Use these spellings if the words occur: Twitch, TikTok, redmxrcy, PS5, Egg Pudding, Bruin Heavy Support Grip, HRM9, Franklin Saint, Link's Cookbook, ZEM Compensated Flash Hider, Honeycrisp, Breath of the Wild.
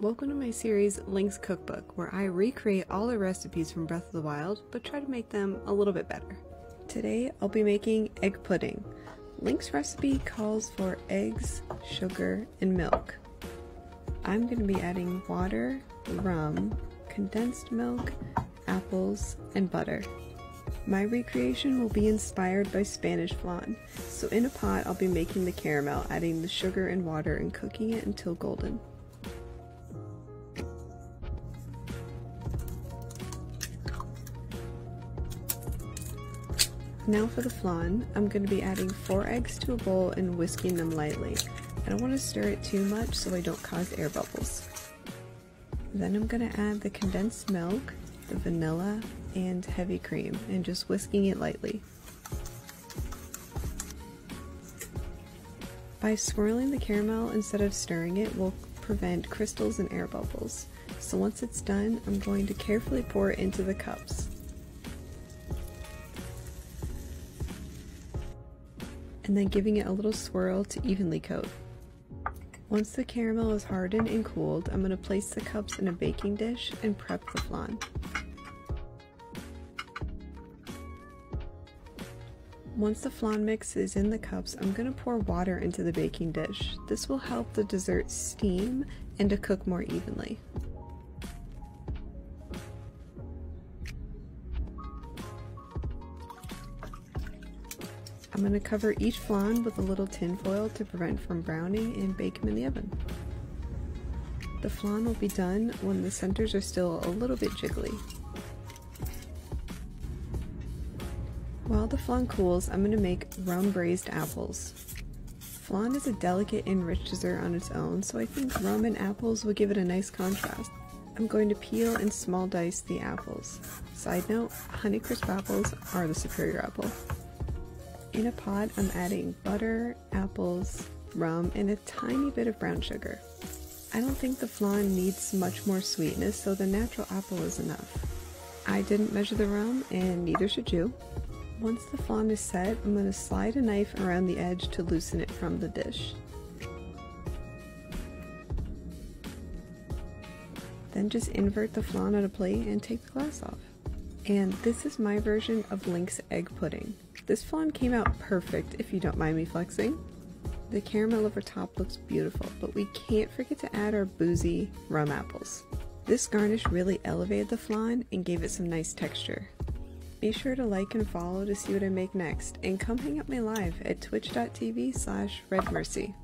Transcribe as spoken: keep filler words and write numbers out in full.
Welcome to my series, Link's Cookbook, where I recreate all the recipes from Breath of the Wild, but try to make them a little bit better. Today, I'll be making egg pudding. Link's recipe calls for eggs, sugar, and milk. I'm going to be adding water, rum, condensed milk, apples, and butter. My recreation will be inspired by Spanish flan, so in a pot I'll be making the caramel, adding the sugar and water and cooking it until golden. Now for the flan, I'm going to be adding four eggs to a bowl and whisking them lightly. I don't want to stir it too much so I don't cause air bubbles. Then I'm going to add the condensed milk, the vanilla, and heavy cream, and just whisking it lightly. By swirling the caramel instead of stirring it will prevent crystals and air bubbles. So once it's done, I'm going to carefully pour it into the cups. And then giving it a little swirl to evenly coat. Once the caramel is hardened and cooled, I'm going to place the cups in a baking dish and prep the flan. Once the flan mix is in the cups, I'm going to pour water into the baking dish. This will help the dessert steam and to cook more evenly. I'm going to cover each flan with a little tin foil to prevent from browning and bake them in the oven. The flan will be done when the centers are still a little bit jiggly. While the flan cools, I'm going to make rum braised apples. Flan is a delicate and rich dessert on its own, so I think rum and apples will give it a nice contrast. I'm going to peel and small dice the apples. Side note, Honeycrisp apples are the superior apple. In a pot, I'm adding butter, apples, rum, and a tiny bit of brown sugar. I don't think the flan needs much more sweetness, so the natural apple is enough. I didn't measure the rum, and neither should you. Once the flan is set, I'm going to slide a knife around the edge to loosen it from the dish. Then just invert the flan on a plate and take the glass off. And this is my version of Link's egg pudding. This flan came out perfect, if you don't mind me flexing. The caramel over top looks beautiful, but we can't forget to add our boozy rum apples. This garnish really elevated the flan and gave it some nice texture. Be sure to like and follow to see what I make next, and come hang out with me live at twitch dot t v slash redmxrcy.